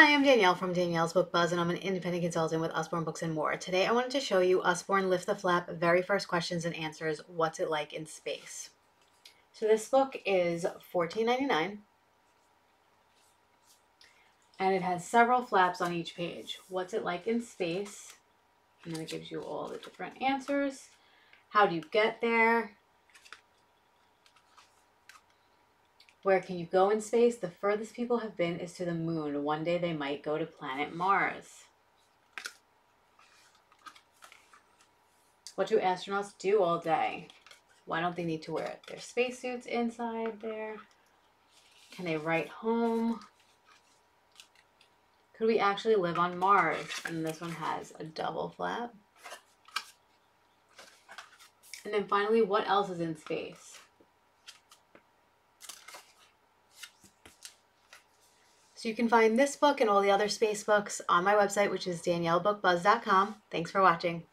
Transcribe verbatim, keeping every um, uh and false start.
Hi, I'm Danielle from Danielle's Book Buzz, and I'm an independent consultant with Usborne Books and More. Today I wanted to show you Usborne Lift the Flap, Very First Questions and Answers, What's It Like in Space? So this book is fourteen ninety-nine, and it has several flaps on each page. What's it like in space? And then it gives you all the different answers. How do you get there? Where can you go in space? The furthest people have been is to the moon. One day they might go to planet Mars. What do astronauts do all day? Why don't they need to wear their spacesuits inside there? Can they write home? Could we actually live on Mars? And this one has a double flap. And then finally, what else is in space? So you can find this book and all the other space books on my website, which is danielle book buzz dot com. Thanks for watching.